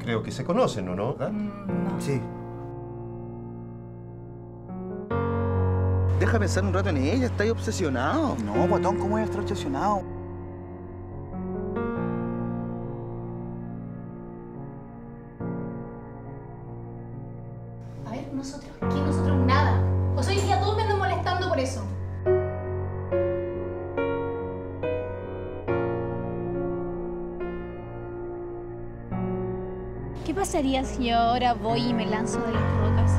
creo que se conocen, ¿o no? No. Sí. Deja pensar un rato en ella, está ahí obsesionado. No, guatón, ¿cómo voy a estar obsesionado? A ver, nosotros, ¿qué nosotros? Nada. Pues hoy día todos me andan molestando por eso. ¿Qué pasaría si yo ahora voy y me lanzo de las rocas?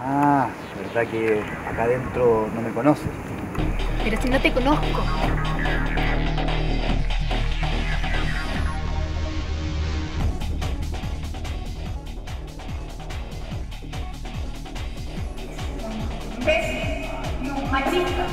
Ah, verdad que acá adentro no me conoces. Pero si no te conozco. ¡Ves! ¡Machista!